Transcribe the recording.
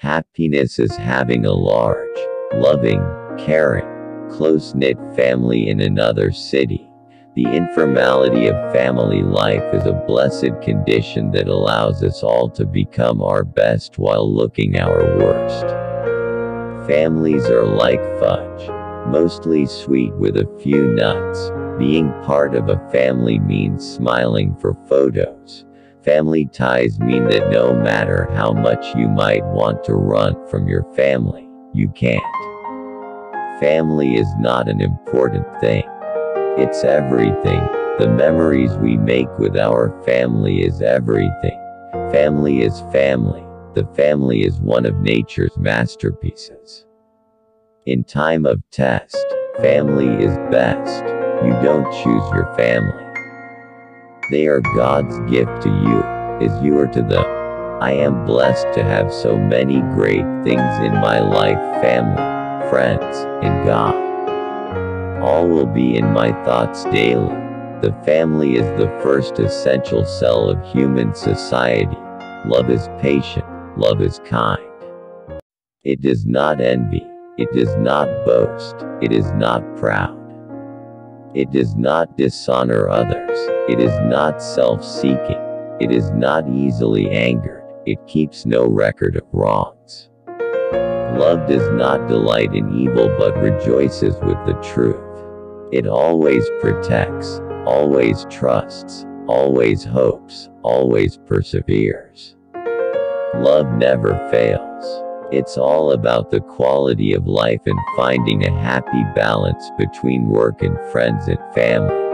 Happiness is having a large, loving, caring, close-knit family in another city. The informality of family life is a blessed condition that allows us all to become our best while looking our worst. Families are like fudge, mostly sweet with a few nuts. Being part of a family means smiling for photos. Family ties mean that no matter how much you might want to run from your family, you can't. Family is not an important thing. It's everything. The memories we make with our family is everything. Family is family. The family is one of nature's masterpieces. In time of test, family is best. You don't choose your family. They are God's gift to you, as you are to them. I am blessed to have so many great things in my life: family, friends, and God. All will be in my thoughts daily. The family is the first essential cell of human society. Love is patient. Love is kind. It does not envy. It does not boast. It is not proud. It does not dishonor others. It is not self-seeking. It is not easily angered. It keeps no record of wrongs. Love does not delight in evil but rejoices with the truth. It always protects, always trusts, always hopes, always perseveres. Love never fails. It's all about the quality of life and finding a happy balance between work and friends and family.